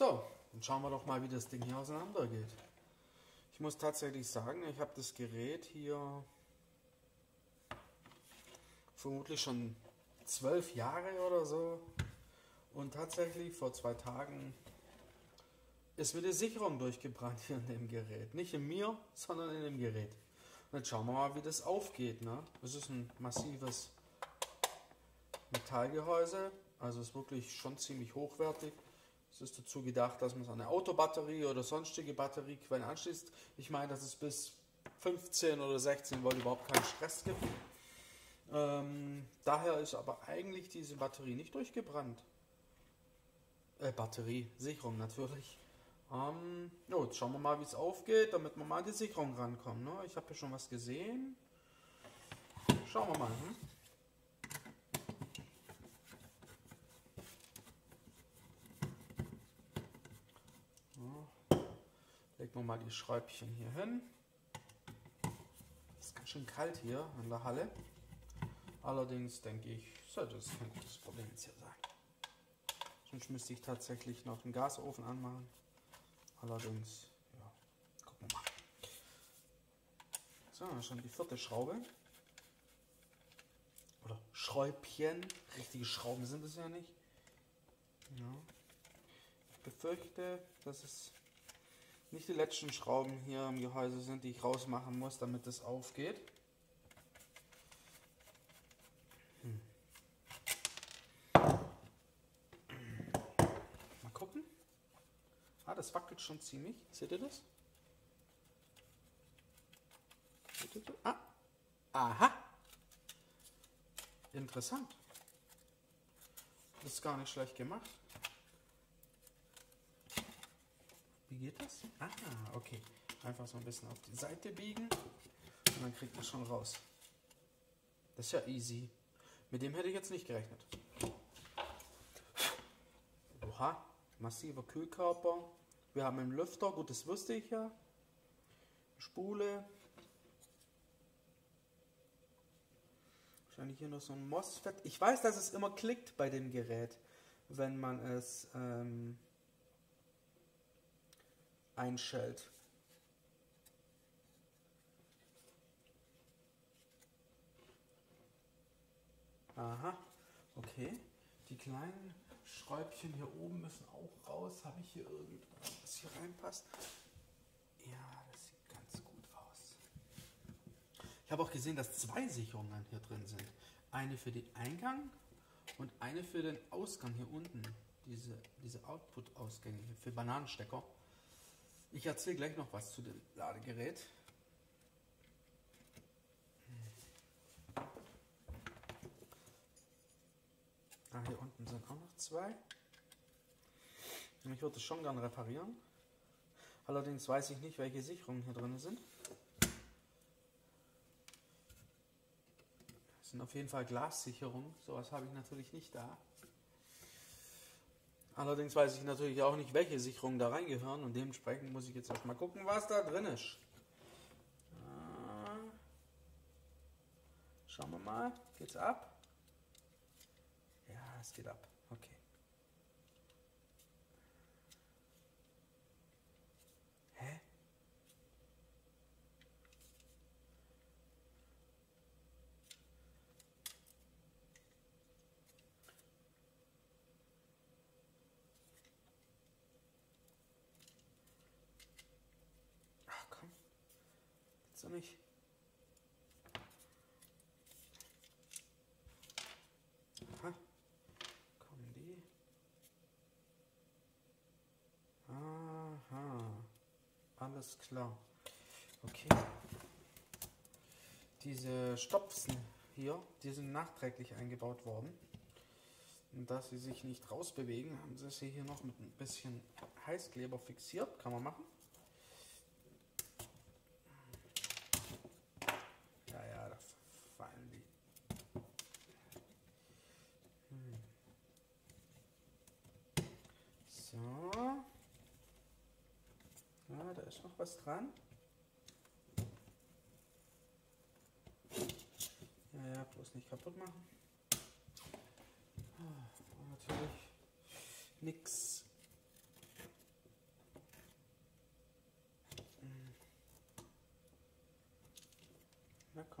So, dann schauen wir doch mal, wie das Ding hier auseinander geht. Ich muss tatsächlich sagen, ich habe das Gerät hier vermutlich schon 12 Jahre oder so. Und tatsächlich vor 2 Tagen ist mir die Sicherung durchgebrannt hier in dem Gerät. Nicht in mir, sondern in dem Gerät. Und jetzt schauen wir mal, wie das aufgeht. Ne? Das ist ein massives Metallgehäuse. Also ist wirklich schon ziemlich hochwertig. Es ist dazu gedacht, dass man es an eine Autobatterie oder sonstige Batteriequellen anschließt. Ich meine, dass es bis 15 oder 16 Volt überhaupt keinen Stress gibt. Daher ist aber eigentlich diese Batterie nicht durchgebrannt. Batterie, Sicherung natürlich. Jo, jetzt schauen wir mal, wie es aufgeht, damit wir mal an die Sicherung rankommen. Ne? Ich habe hier schon was gesehen. Schauen wir mal. Legen wir mal die Schräubchen hier hin. Ist ganz schön kalt hier in der Halle. Allerdings denke ich, sollte das kein gutes Problem jetzt hier sein. Sonst müsste ich tatsächlich noch den Gasofen anmachen. Allerdings, ja, gucken wir mal. So, schon die 4. Schraube. Oder Schräubchen. Richtige Schrauben sind es ja nicht. Ja. Ich befürchte, dass es nicht die letzten Schrauben hier im Gehäuse sind, die ich rausmachen muss, damit das aufgeht. Mal gucken. Ah, das wackelt schon ziemlich. Seht ihr das? Seht ihr das? Ah. Aha. Interessant. Das ist gar nicht schlecht gemacht. Wie geht das? Ah, okay. Einfach so ein bisschen auf die Seite biegen und dann kriegt man schon raus. Das ist ja easy. Mit dem hätte ich jetzt nicht gerechnet. Oha, massiver Kühlkörper. Wir haben einen Lüfter, gut, das wusste ich ja. Spule. Wahrscheinlich hier noch so ein MOSFET. Ich weiß, dass es immer klickt bei dem Gerät, wenn man es einschaltet. Aha, okay. Die kleinen Schräubchen hier oben müssen auch raus. Habe ich hier irgendwas, was hier reinpasst? Ja, das sieht ganz gut aus. Ich habe auch gesehen, dass 2 Sicherungen hier drin sind. Eine für den Eingang und eine für den Ausgang hier unten. Diese Output-Ausgänge hier für Bananenstecker. Ich erzähle gleich noch was zu dem Ladegerät. Ah, hier unten sind auch noch 2. Ich würde es schon gern reparieren. Allerdings weiß ich nicht, welche Sicherungen hier drin sind. Das sind auf jeden Fall Glassicherungen. Sowas habe ich natürlich nicht da. Allerdings weiß ich natürlich auch nicht, welche Sicherungen da reingehören und dementsprechend muss ich jetzt erstmal gucken, was da drin ist. Schauen wir mal, geht's ab? Ja, es geht ab. Okay. Hä? So nicht. Aha. Kommen die? Aha. Alles klar. Okay. Diese Stopfen hier, die sind nachträglich eingebaut worden. Und dass sie sich nicht rausbewegen, haben sie hier noch mit ein bisschen Heißkleber fixiert. Kann man machen. Da ist noch was dran. Ja, bloß nicht kaputt machen. Und natürlich nichts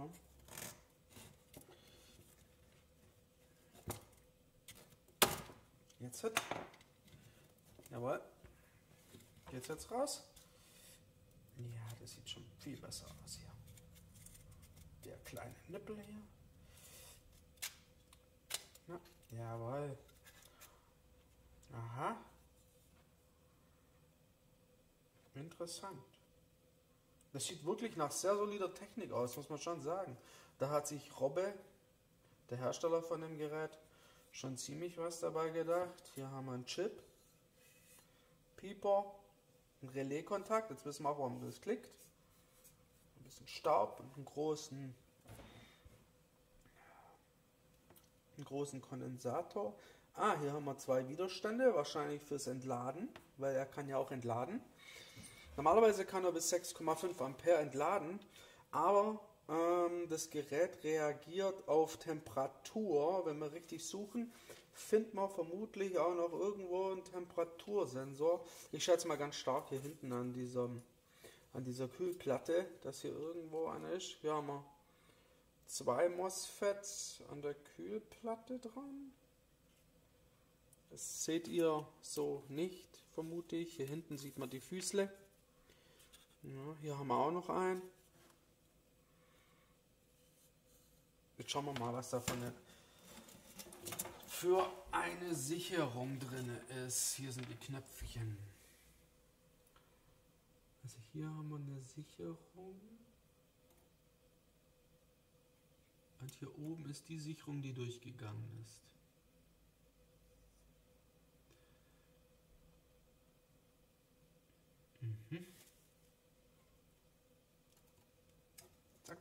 bekommen. Jetzt hat. Jawohl. Geht's jetzt raus? Ja, das sieht schon viel besser aus hier. Der kleine Nippel hier. Na, jawohl. Aha. Interessant. Das sieht wirklich nach sehr solider Technik aus, muss man schon sagen. Da hat sich Robbe, der Hersteller von dem Gerät, schon ziemlich was dabei gedacht. Hier haben wir einen Chip, Pieper, einen Relaiskontakt. Jetzt wissen wir auch, warum das klickt. Ein bisschen Staub und einen großen Kondensator. Ah, hier haben wir zwei Widerstände, wahrscheinlich fürs Entladen, weil er kann ja auch entladen. Normalerweise kann er bis 6,5 Ampere entladen, aber das Gerät reagiert auf Temperatur. Wenn wir richtig suchen, findet man vermutlich auch noch irgendwo einen Temperatursensor. Ich schätze mal ganz stark hier hinten an dieser Kühlplatte, dass hier irgendwo einer ist. Hier haben wir zwei MOSFETs an der Kühlplatte dran. Das seht ihr so nicht, vermute ich. Hier hinten sieht man die Füßle. Ja, hier haben wir auch noch einen. Jetzt schauen wir mal, was da für eine Sicherung drin ist. Hier sind die Knöpfchen. Also hier haben wir eine Sicherung. Und hier oben ist die Sicherung, die durchgegangen ist. Mhm. Zack.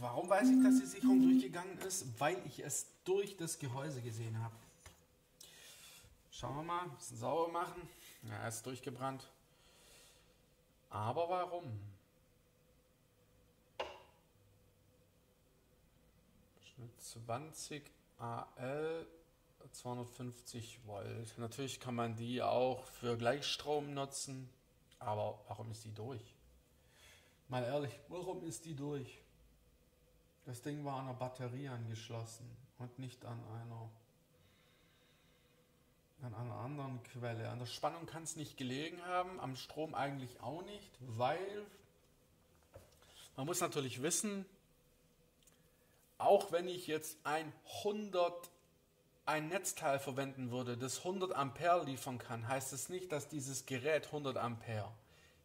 Warum weiß ich, dass die Sicherung durchgegangen ist? Weil ich es durch das Gehäuse gesehen habe. Schauen wir mal, ein bisschen sauber machen. Ja, er ist durchgebrannt. Aber warum? Schnitt 20 AL. 250 Volt. Natürlich kann man die auch für Gleichstrom nutzen, aber warum ist die durch? Mal ehrlich, warum ist die durch? Das Ding war an einer Batterie angeschlossen und nicht an einer anderen Quelle. An der Spannung kann es nicht gelegen haben, am Strom eigentlich auch nicht, weil man muss natürlich wissen, auch wenn ich jetzt ein Netzteil verwenden würde, das 100 Ampere liefern kann, heißt es nicht, dass dieses Gerät 100 Ampere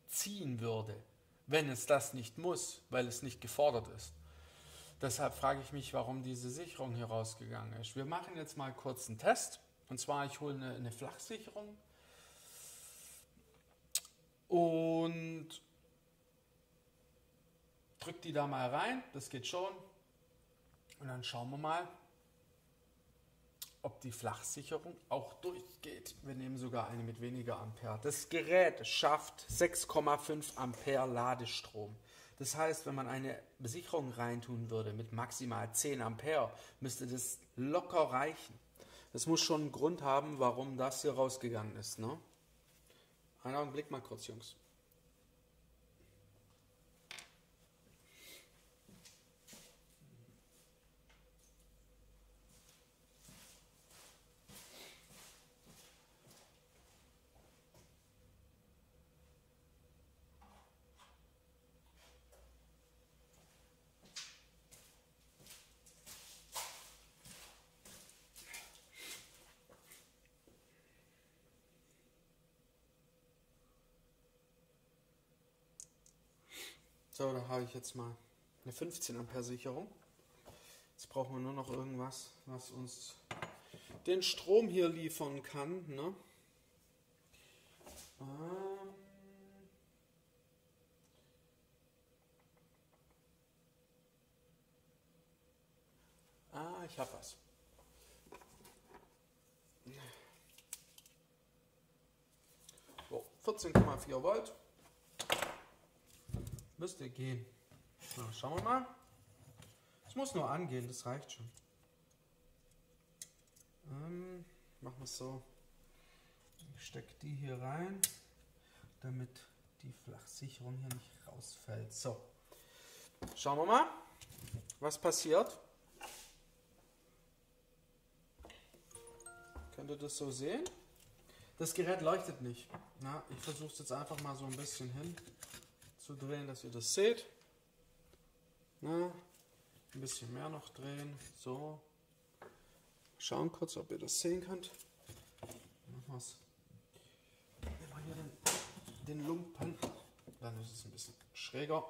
ziehen würde, wenn es das nicht muss, weil es nicht gefordert ist. Deshalb frage ich mich, warum diese Sicherung hier rausgegangen ist. Wir machen jetzt mal kurz einen Test. Und zwar, ich hole eine Flachsicherung und drücke die da mal rein. Das geht schon. Und dann schauen wir mal, ob die Flachsicherung auch durchgeht. Wir nehmen sogar eine mit weniger Ampere. Das Gerät schafft 6,5 Ampere Ladestrom. Das heißt, wenn man eine Sicherung reintun würde mit maximal 10 Ampere, müsste das locker reichen. Das muss schon einen Grund haben, warum das hier rausgegangen ist, ne? Einen Augenblick mal kurz, Jungs. So, da habe ich jetzt mal eine 15 Ampere Sicherung. Jetzt brauchen wir nur noch irgendwas, was uns den Strom hier liefern kann, ne? Ich habe was. So, 14,4 Volt. Müsste gehen. So, schauen wir mal. Es muss nur angehen, das reicht schon. Machen wir es so. Ich stecke die hier rein, damit die Flachsicherung hier nicht rausfällt. So, schauen wir mal, was passiert. Könnt ihr das so sehen? Das Gerät leuchtet nicht. Na, ich versuche es jetzt einfach mal so ein bisschen hin zu drehen, dass ihr das seht. Na, ein bisschen mehr noch drehen. So. Schauen kurz, ob ihr das sehen könnt. Nehmen wir hier den Lumpen. Dann ist es ein bisschen schräger.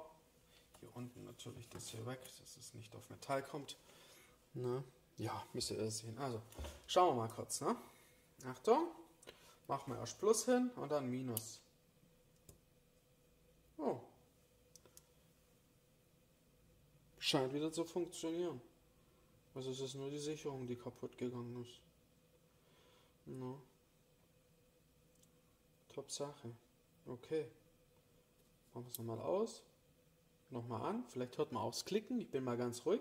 Hier unten natürlich das hier weg, dass es nicht auf Metall kommt. Na, ja, müsst ihr das sehen. Also, schauen wir mal kurz. Ne? Achtung. Machen wir erst Plus hin und dann Minus. Oh. Scheint wieder zu funktionieren. Also es ist nur die Sicherung, die kaputt gegangen ist. No. Top Sache. Okay. Machen wir es nochmal aus. Nochmal an. Vielleicht hört man aufs Klicken. Ich bin mal ganz ruhig.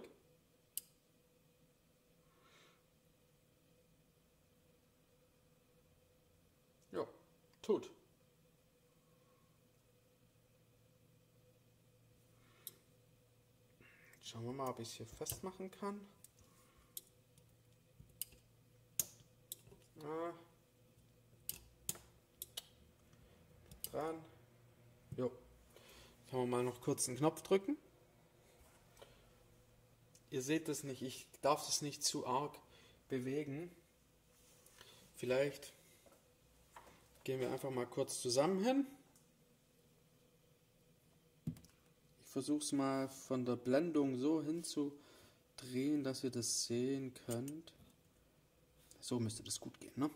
Tut. Schauen wir mal, ob ich es hier festmachen kann. Ah. Dran. Jo. Kann man mal noch kurz einen Knopf drücken. Ihr seht es nicht, ich darf es nicht zu arg bewegen. Vielleicht gehen wir einfach mal kurz zusammen hin. Ich versuche es mal von der Blendung so hinzudrehen, dass ihr das sehen könnt. So müsste das gut gehen, ne?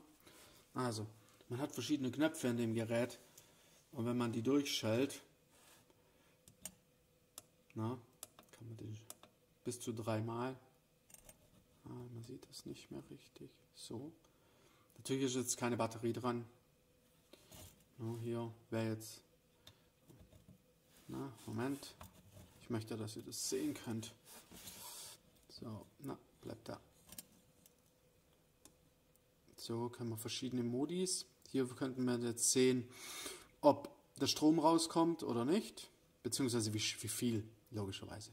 Also, man hat verschiedene Knöpfe in dem Gerät. Und wenn man die durchschaltet, na, kann man die bis zu 3 Mal. Ah, man sieht das nicht mehr richtig. So. Natürlich ist jetzt keine Batterie dran. No, hier wäre jetzt, na, Moment, ich möchte, dass ihr das sehen könnt. So, na, bleibt da. So, können wir verschiedene Modis. Hier könnten wir jetzt sehen, ob der Strom rauskommt oder nicht, beziehungsweise wie viel, logischerweise.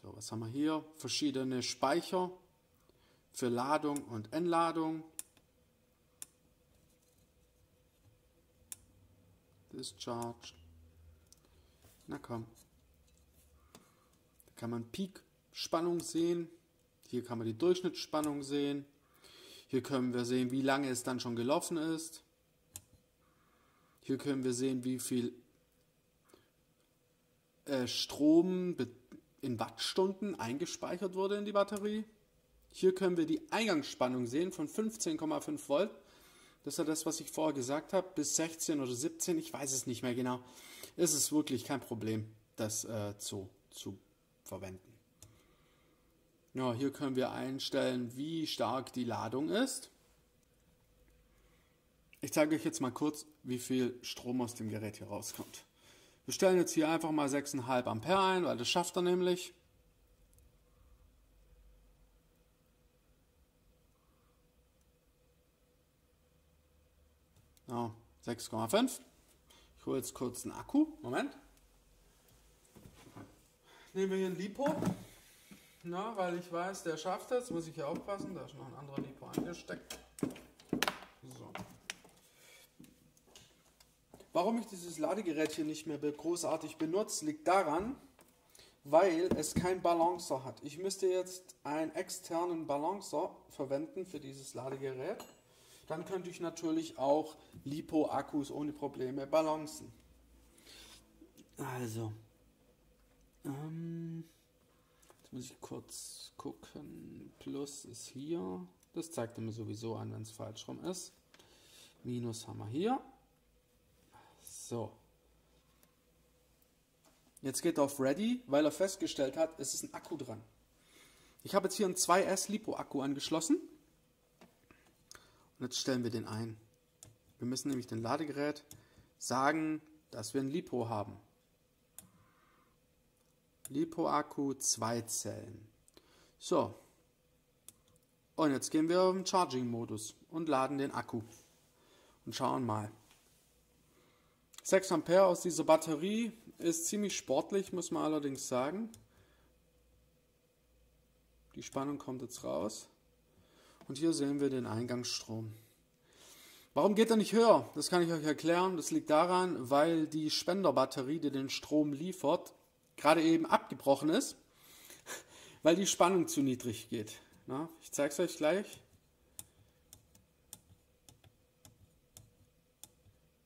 So, was haben wir hier? Verschiedene Speicher für Ladung und Entladung. Discharge. Na komm. Da kann man Peak-Spannung sehen. Hier kann man die Durchschnittsspannung sehen. Hier können wir sehen, wie lange es dann schon gelaufen ist. Hier können wir sehen, wie viel Strom in Wattstunden eingespeichert wurde in die Batterie. Hier können wir die Eingangsspannung sehen von 15,5 Volt. Das ist ja das, was ich vorher gesagt habe, bis 16 oder 17, ich weiß es nicht mehr genau. Es ist wirklich kein Problem, das zu verwenden. Ja, hier können wir einstellen, wie stark die Ladung ist. Ich zeige euch jetzt mal kurz, wie viel Strom aus dem Gerät hier rauskommt. Wir stellen jetzt hier einfach mal 6,5 Ampere ein, weil das schafft er nämlich. Oh, 6,5. Ich hole jetzt kurz einen Akku. Moment. Nehmen wir hier einen LiPo. Na, weil ich weiß, der schafft das. Muss ich hier aufpassen. Da ist noch ein anderer LiPo angesteckt. So. Warum ich dieses Ladegerät hier nicht mehr großartig benutze, liegt daran, weil es keinen Balancer hat. Ich müsste jetzt einen externen Balancer verwenden für dieses Ladegerät. Dann könnte ich natürlich auch LiPo-Akkus ohne Probleme balancen. Also, jetzt muss ich kurz gucken. Plus ist hier. Das zeigt er mir sowieso an, wenn es falsch rum ist. Minus haben wir hier. So. Jetzt geht er auf Ready, weil er festgestellt hat, es ist ein Akku dran. Ich habe jetzt hier einen 2S LiPo-Akku angeschlossen. Jetzt stellen wir den ein. Wir müssen nämlich dem Ladegerät sagen, dass wir ein LiPo haben. LiPo-Akku, 2 Zellen. So. Und jetzt gehen wir auf den Charging-Modus und laden den Akku. Und schauen mal. 6 Ampere aus dieser Batterie ist ziemlich sportlich, muss man allerdings sagen. Die Spannung kommt jetzt raus. Und hier sehen wir den Eingangsstrom. Warum geht er nicht höher? Das kann ich euch erklären. Das liegt daran, weil die Spenderbatterie, die den Strom liefert, gerade eben abgebrochen ist, weil die Spannung zu niedrig geht. Na, ich zeige es euch gleich.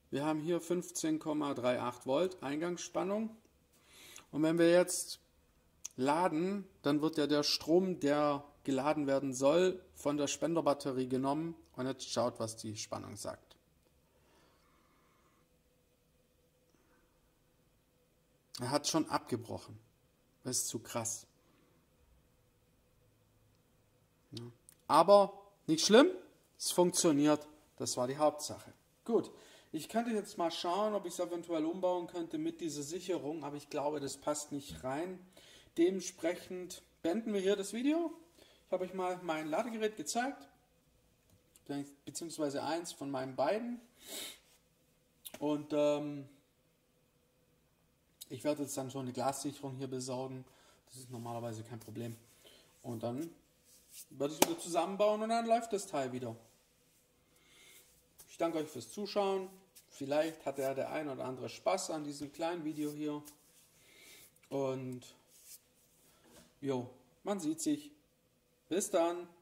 Wir haben hier 15,38 Volt Eingangsspannung. Und wenn wir jetzt laden, dann wird ja der Strom, der geladen werden soll, von der Spenderbatterie genommen. Und jetzt schaut, was die Spannung sagt. Er hat schon abgebrochen. Das ist zu krass. Ja. Aber nicht schlimm, es funktioniert. Das war die Hauptsache. Gut, ich könnte jetzt mal schauen, ob ich es eventuell umbauen könnte mit dieser Sicherung, aber ich glaube, das passt nicht rein. Dementsprechend beenden wir hier das Video. Ich habe euch mal mein Ladegerät gezeigt, beziehungsweise eins von meinen beiden. Und ich werde jetzt dann schon eine Glassicherung hier besorgen. Das ist normalerweise kein Problem. Und dann werde ich es wieder zusammenbauen und dann läuft das Teil wieder. Ich danke euch fürs Zuschauen. Vielleicht hatte ja der ein oder andere Spaß an diesem kleinen Video hier. Und jo, man sieht sich. Bis dann!